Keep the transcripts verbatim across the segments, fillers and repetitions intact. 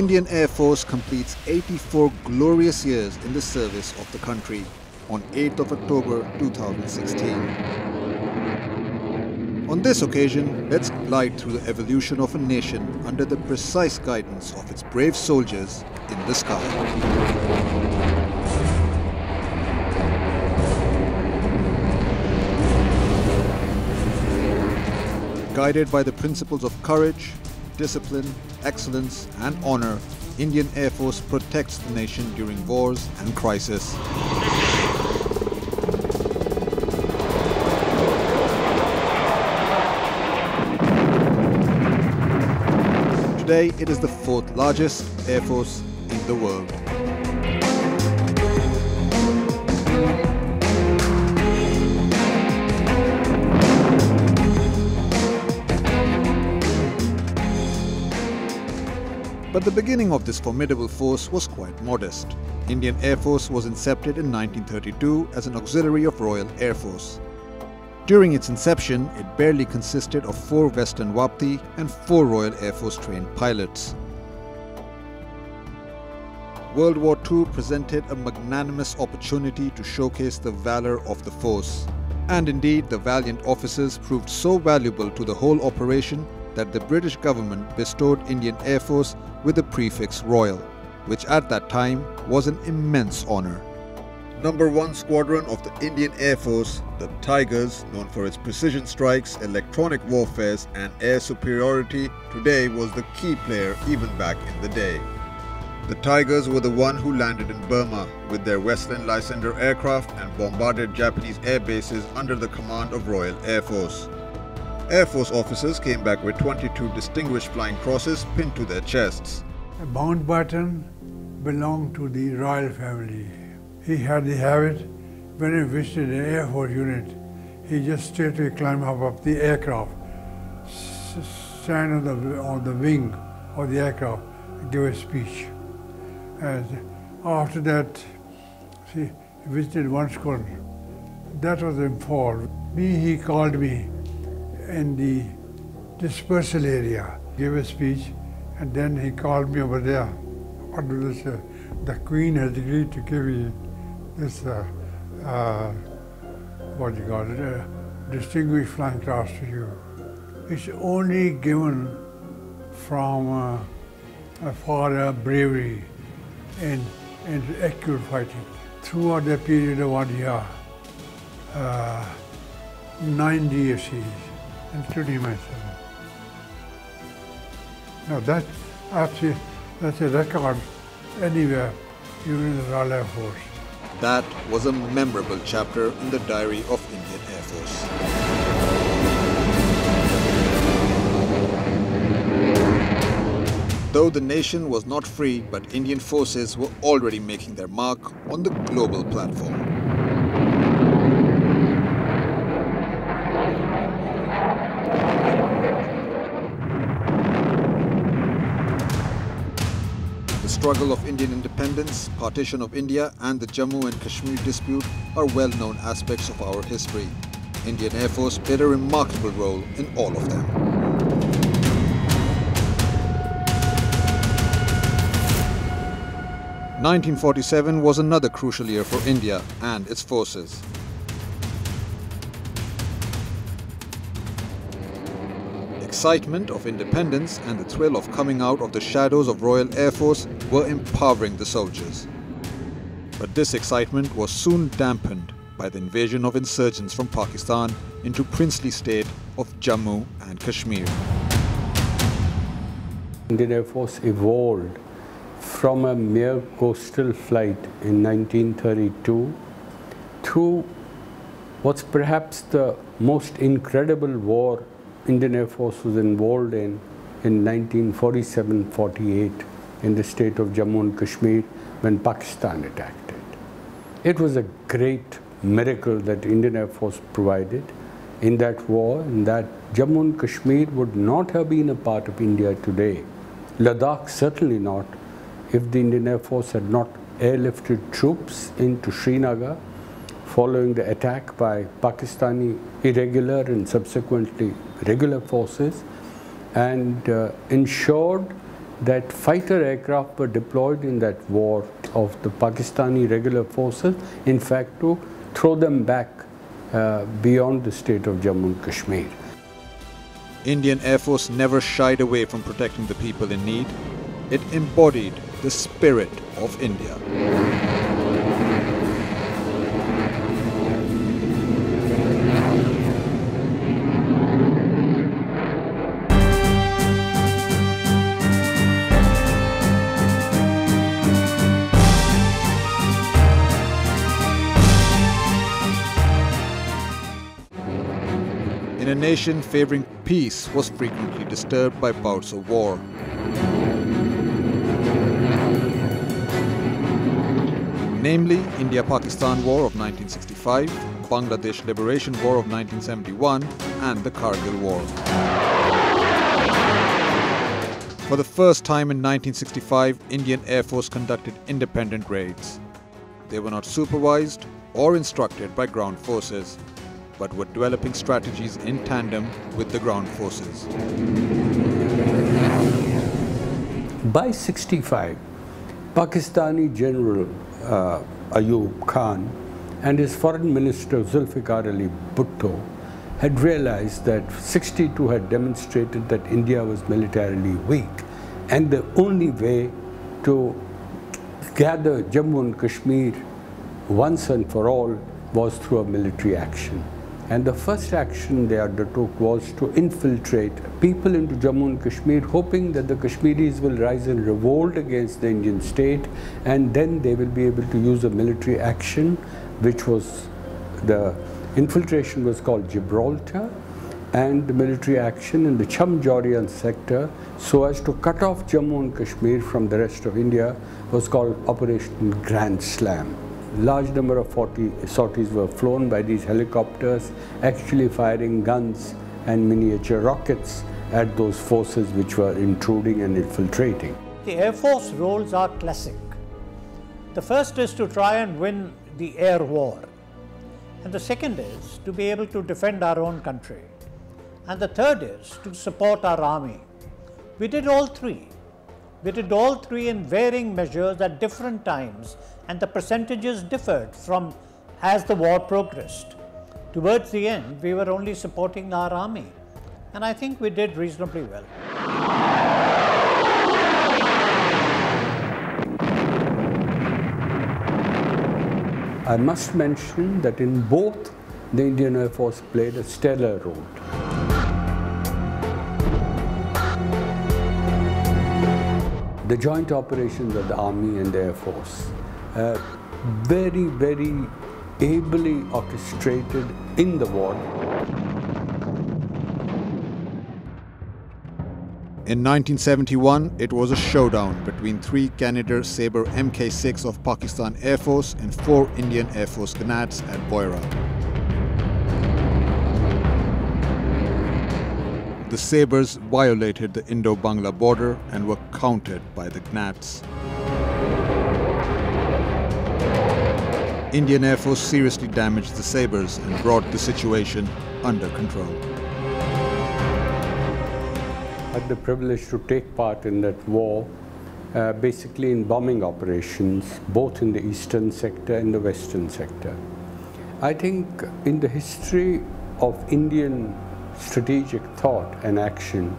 Indian Air Force completes eighty-four glorious years in the service of the country on eighth of October two thousand sixteen. On this occasion, let's glide through the evolution of a nation under the precise guidance of its brave soldiers in the sky. Guided by the principles of courage, discipline, excellence and honor, Indian Air Force protects the nation during wars and crisis. Today, it is the fourth largest air force in the world. But the beginning of this formidable force was quite modest. Indian Air Force was incepted in nineteen thirty-two as an auxiliary of Royal Air Force. During its inception, it barely consisted of four Western Wapti and four Royal Air Force trained pilots. World War Two presented a magnanimous opportunity to showcase the valor of the force. And indeed, the valiant officers proved so valuable to the whole operation that the British government bestowed Indian Air Force with the prefix Royal, which at that time was an immense honor. Number one Squadron of the Indian Air Force, the Tigers, known for its precision strikes, electronic warfares and air superiority, today was the key player even back in the day. The Tigers were the one who landed in Burma with their Westland Lysander aircraft and bombarded Japanese air bases under the command of Royal Air Force. Air Force officers came back with twenty-two Distinguished Flying Crosses pinned to their chests. Mountbatten belonged to the royal family. He had the habit, when he visited an Air Force unit, he just straightly climbed up, up the aircraft, stand on the, on the wing of the aircraft, give a speech. And after that, see, he visited one school. That was in fall. Me, he called me in the dispersal area, gave a speech, and then he called me over there. What do they say? The Queen has agreed to give me this, uh, uh, what do you call it, uh, Distinguished Flying Cross to you. It's only given from uh, for uh, bravery and, and accurate fighting. Throughout the period of one year, uh, nine D F Cs. Including myself. Now that, actually, that's a record anywhere, even in the Royal Air Force. That was a memorable chapter in the diary of Indian Air Force. Though the nation was not free, but Indian forces were already making their mark on the global platform. The struggle of Indian independence, partition of India and the Jammu and Kashmir dispute are well-known aspects of our history. Indian Air Force played a remarkable role in all of them. nineteen forty-seven was another crucial year for India and its forces. The excitement of independence and the thrill of coming out of the shadows of Royal Air Force were empowering the soldiers. But this excitement was soon dampened by the invasion of insurgents from Pakistan into princely state of Jammu and Kashmir. Indian Air Force evolved from a mere coastal flight in nineteen thirty-two through what's perhaps the most incredible war Indian Air Force was involved in in nineteen forty-seven forty-eight in the state of Jammu and Kashmir when Pakistan attacked it. It was a great miracle that Indian Air Force provided in that war, and that Jammu and Kashmir would not have been a part of India today. Ladakh certainly not, if the Indian Air Force had not airlifted troops into Srinagar following the attack by Pakistani irregular and subsequently regular forces, and uh, ensured that fighter aircraft were deployed in that war of the Pakistani regular forces, in fact, to throw them back uh, beyond the state of Jammu and Kashmir. Indian Air Force never shied away from protecting the people in need. It embodied the spirit of India. A nation favoring peace was frequently disturbed by bouts of war. Namely, India-Pakistan War of nineteen sixty-five, Bangladesh Liberation War of nineteen seventy-one, and the Kargil War. For the first time in nineteen sixty-five, Indian Air Force conducted independent raids. They were not supervised or instructed by ground forces, but were developing strategies in tandem with the ground forces. By sixty-five, Pakistani General uh, Ayub Khan and his Foreign Minister Zulfiqar Ali Bhutto had realized that sixty-two had demonstrated that India was militarily weak, and the only way to gather Jammu and Kashmir once and for all was through a military action. And the first action they undertook was to infiltrate people into Jammu and Kashmir, hoping that the Kashmiris will rise in revolt against the Indian state, and then they will be able to use a military action, which was, the infiltration was called Gibraltar, and the military action in the Cham-Jorian sector, so as to cut off Jammu and Kashmir from the rest of India, was called Operation Grand Slam. Large number of sorties were flown by these helicopters, actually firing guns and miniature rockets at those forces which were intruding and infiltrating. The Air Force roles are classic. The first is to try and win the air war, and the second is to be able to defend our own country, and the third is to support our army. We did all three. We did all three in varying measures at different times, and the percentages differed from as the war progressed. Towards the end, we were only supporting our army, and I think we did reasonably well. I must mention that in both, the Indian Air Force played a stellar role. The joint operations of the Army and the Air Force, uh, very, very ably orchestrated in the war. In nineteen seventy-one, it was a showdown between three Canadair Sabre M K six of Pakistan Air Force and four Indian Air Force Gnats at Boyra. The Sabres violated the Indo-Bangla border and were countered by the Gnats. Indian Air Force seriously damaged the Sabres and brought the situation under control. I had the privilege to take part in that war, uh, basically in bombing operations, both in the eastern sector and the western sector. I think in the history of Indian strategic thought and action,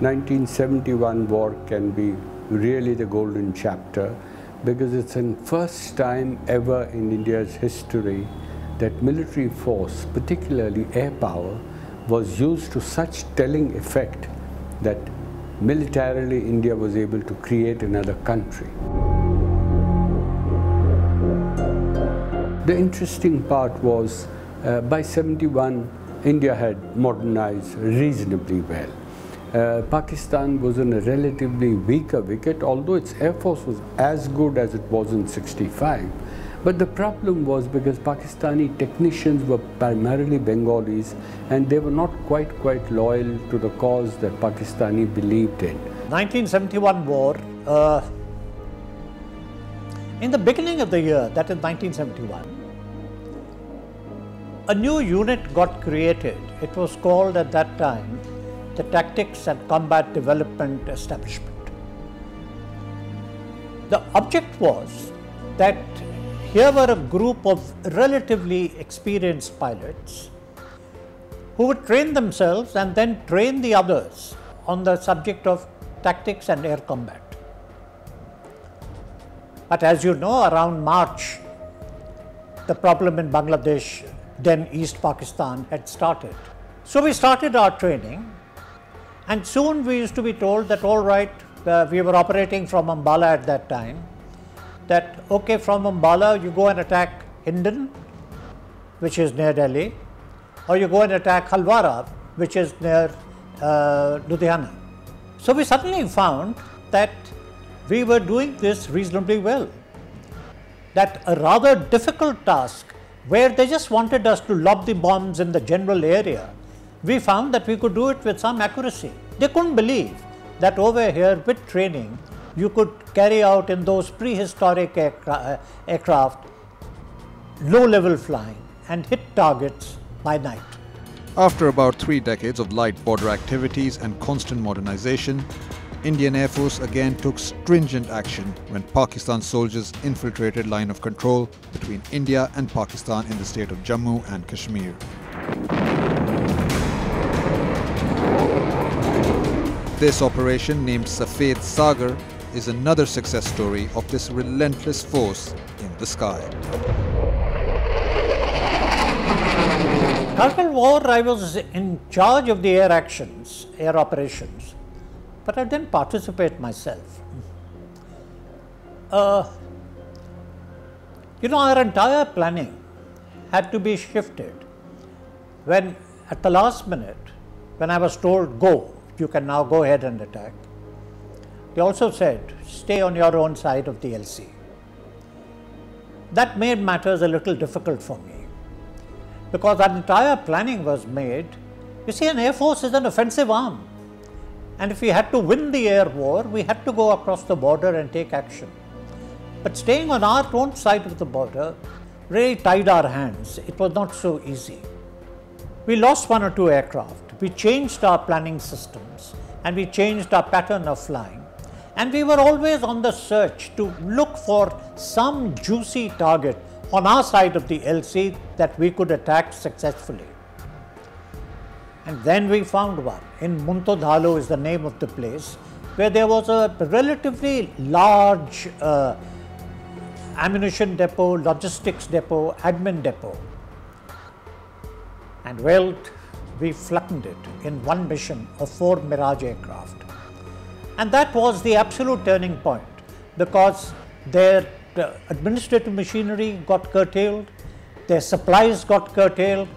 nineteen seventy-one war can be really the golden chapter, because it's the first time ever in India's history that military force, particularly air power, was used to such telling effect that militarily India was able to create another country. The interesting part was, uh, by seventy-one, India had modernized reasonably well. Uh, Pakistan was on a relatively weaker wicket, although its Air Force was as good as it was in sixty-five. But the problem was because Pakistani technicians were primarily Bengalis, and they were not quite, quite loyal to the cause that Pakistani believed in. nineteen seventy-one war, uh, in the beginning of the year, that is nineteen seventy-one, a new unit got created. It was called at that time the Tactics and Combat Development Establishment. The object was that here were a group of relatively experienced pilots who would train themselves and then train the others on the subject of tactics and air combat. But as you know, around March, the problem in Bangladesh, then East Pakistan, had started. So we started our training, and soon we used to be told that, all right, uh, we were operating from Ambala at that time, that okay, from Ambala you go and attack Hindon, which is near Delhi, or you go and attack Halwara, which is near uh, Ludhiana. So we suddenly found that we were doing this reasonably well. That a rather difficult task, where they just wanted us to lob the bombs in the general area, we found that we could do it with some accuracy. They couldn't believe that over here with training, you could carry out in those prehistoric aircra aircraft low-level flying and hit targets by night. After about three decades of light border activities and constant modernization, Indian Air Force again took stringent action when Pakistan soldiers infiltrated line of control between India and Pakistan in the state of Jammu and Kashmir. This operation, named Safed Sagar, is another success story of this relentless force in the sky. Kargil War, I was in charge of the air actions, air operations. But I didn't participate myself. Uh, you know, our entire planning had to be shifted when, at the last minute, when I was told, go, you can now go ahead and attack. They also said, stay on your own side of the L C. That made matters a little difficult for me, because our entire planning was made. You see, an Air Force is an offensive arm. And if we had to win the air war, we had to go across the border and take action. But staying on our own side of the border really tied our hands. It was not so easy. We lost one or two aircraft. We changed our planning systems and we changed our pattern of flying. And we were always on the search to look for some juicy target on our side of the L C that we could attack successfully. And then we found one in Muntodhalo, is the name of the place, where there was a relatively large uh, ammunition depot, logistics depot, admin depot. And well, we flattened it in one mission of four Mirage aircraft. And that was the absolute turning point, because their uh, administrative machinery got curtailed, their supplies got curtailed,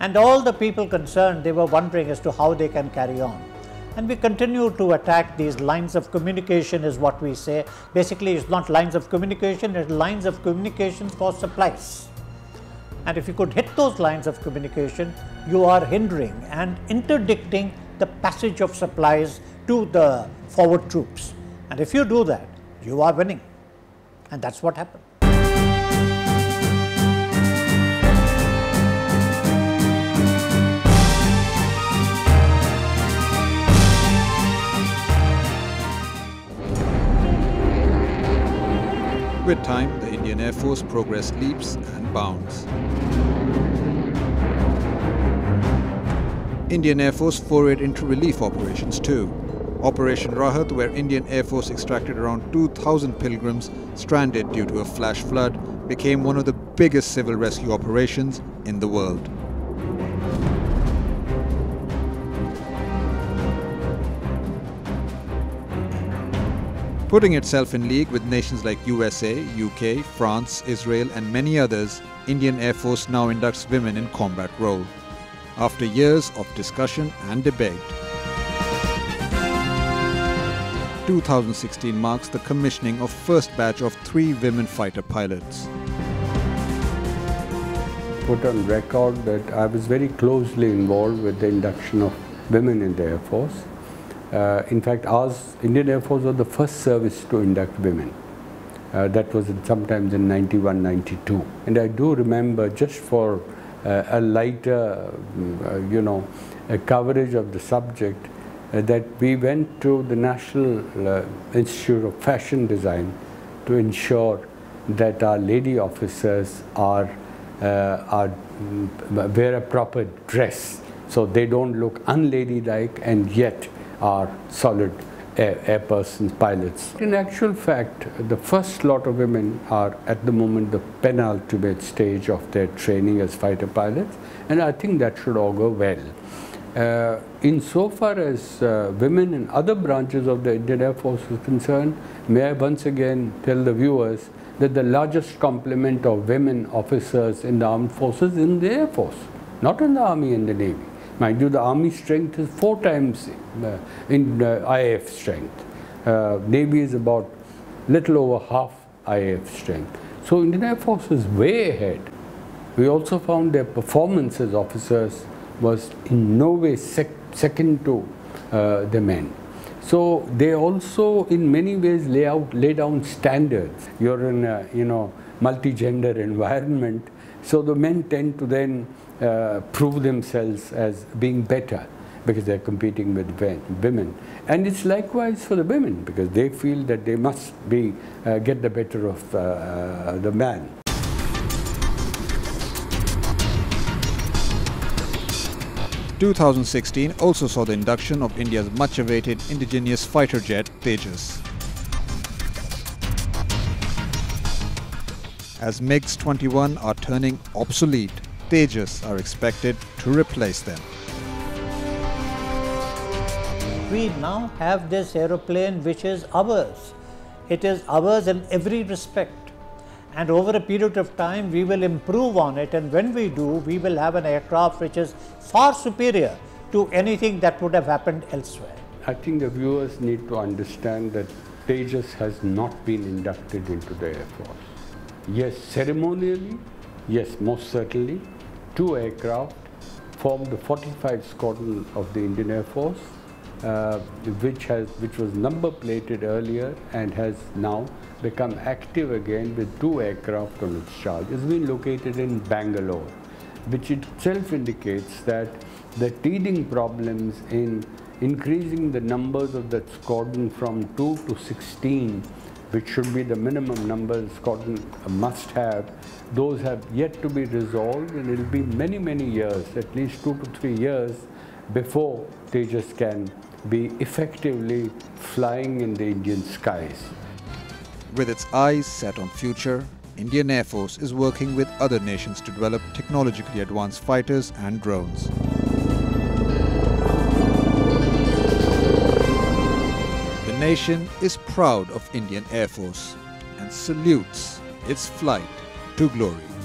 and all the people concerned, they were wondering as to how they can carry on. And we continue to attack these lines of communication, is what we say. Basically, it's not lines of communication, it's lines of communication for supplies. And if you could hit those lines of communication, you are hindering and interdicting the passage of supplies to the forward troops. And if you do that, you are winning. And that's what happened. With time, the Indian Air Force progress leaps and bounds. Indian Air Force forayed into relief operations too. Operation Rahat, where Indian Air Force extracted around two thousand pilgrims stranded due to a flash flood, became one of the biggest civil rescue operations in the world. Putting itself in league with nations like U S A, U K, France, Israel and many others, Indian Air Force now inducts women in combat role, after years of discussion and debate. two thousand sixteen marks the commissioning of first batch of three women fighter pilots. Put on record that I was very closely involved with the induction of women in the Air Force. Uh, in fact, ours, Indian Air Force, was the first service to induct women. Uh, that was sometimes in ninety-one, ninety-two. And I do remember, just for uh, a lighter, uh, you know, a coverage of the subject, uh, that we went to the National uh, Institute of Fashion Design to ensure that our lady officers are, uh, are wear a proper dress, so they don't look unladylike and yet are solid air, air persons, pilots. In actual fact, the first lot of women are at the moment the penultimate stage of their training as fighter pilots, and I think that should augur well. Uh, insofar as uh, women in other branches of the Indian Air Force is concerned, may I once again tell the viewers that the largest complement of women officers in the armed forces in the Air Force, not in the Army and the Navy. Mind you, the Army strength is four times uh, in uh, I A F strength. Uh, Navy is about little over half I A F strength. So Indian Air Force is way ahead. We also found their performance as officers was in no way sec second to uh, the men. So they also in many ways lay out, lay down standards. You're in a, you know, multi-gender environment, so the men tend to then uh, prove themselves as being better because they're competing with women. And it's likewise for the women, because they feel that they must be, uh, get the better of uh, the man. two thousand sixteen also saw the induction of India's much-awaited indigenous fighter jet, Tejas. As MiGs twenty-one are turning obsolete, Tejas are expected to replace them. We now have this aeroplane which is ours. It is ours in every respect. And over a period of time, we will improve on it, and when we do, we will have an aircraft which is far superior to anything that would have happened elsewhere. I think the viewers need to understand that Tejas has not been inducted into the Air Force. Yes, ceremonially, yes, most certainly, two aircraft formed the forty-fifth Squadron of the Indian Air Force, uh, which, has, which was number plated earlier and has now become active again with two aircraft on its charge. It's been located in Bangalore, which itself indicates that the teething problems in increasing the numbers of that squadron from two to sixteen, which should be the minimum number the squadron must have, those have yet to be resolved, and it'll be many, many years, at least two to three years, before Tejas can be effectively flying in the Indian skies. With its eyes set on future, Indian Air Force is working with other nations to develop technologically advanced fighters and drones. The nation is proud of Indian Air Force and salutes its flight to glory.